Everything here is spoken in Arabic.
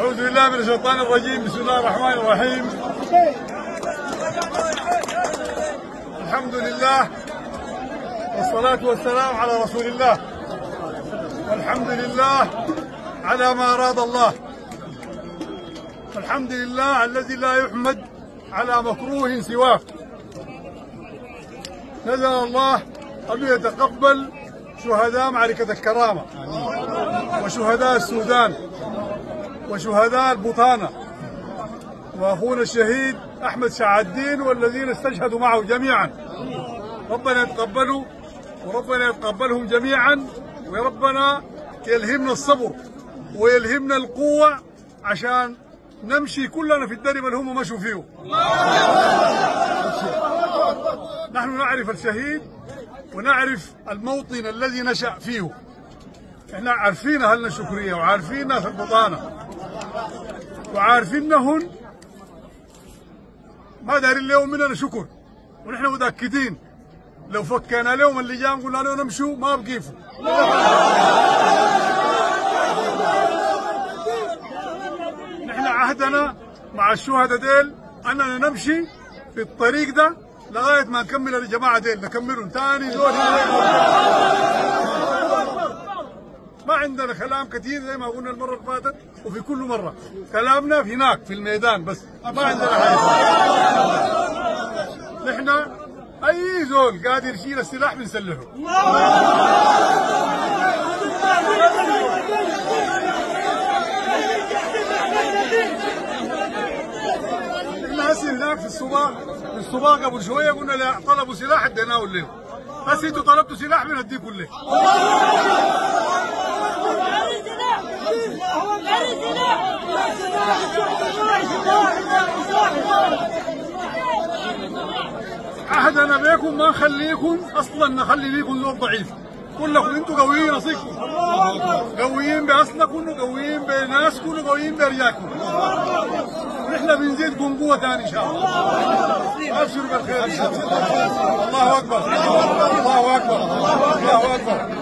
أعوذ بالله من الشيطان الرجيم. بسم الله الرحمن الرحيم. الحمد لله والصلاة والسلام على رسول الله، والحمد لله على ما أراد الله، الحمد لله الذي لا يحمد على مكروه سواه. نزل الله أن يتقبل شهداء معركة الكرامة وشهداء السودان وشهداء البطانة وأخونا الشهيد أحمد شاع الدين والذين استشهدوا معه جميعا. ربنا يتقبلوا وربنا يتقبلهم جميعا، وربنا يلهمنا الصبر ويلهمنا القوة عشان نمشي كلنا في الدرب اللي هم مشوا فيه. نحن نعرف الشهيد ونعرف الموطن الذي نشأ فيه. احنا عارفين اهلنا الشكرية وعارفين اهل البطانة وعارفينهم ما دارين لهم مننا شكر، ونحن متأكدين لو فكينا لهم اللجان قلنا لهم نمشوا ما بقيفوا. نحن عهدنا مع الشهداء ديل اننا نمشي في الطريق ده لغايه ما نكمل الجماعه ديل، نكملهم ثاني زول. ما عندنا كلام كثير زي ما قلنا المره اللي فاتت، وفي كل مره كلامنا في هناك في الميدان، بس ما عندنا حاجه. نحن اي زول قادر يشيل السلاح بنسلحه. هسه هناك في السباق قبل شويه قلنا لا طلبوا سلاح اديناه لهم، بس انتوا طلبتوا سلاح بنديكم ليه؟ عهدنا بيكم ما نخليكم اصلا نخلي ليكم زول ضعيف، كلكم انتوا قويين، اصيلكم قويين باصلكم وقويين بناسكم وقويين برجالكم. نحن بنزيدكم قوة ثاني إن شاء الله. أبشروا بالخير إن شاء الله. الله أكبر الله أكبر الله أكبر الله أكبر.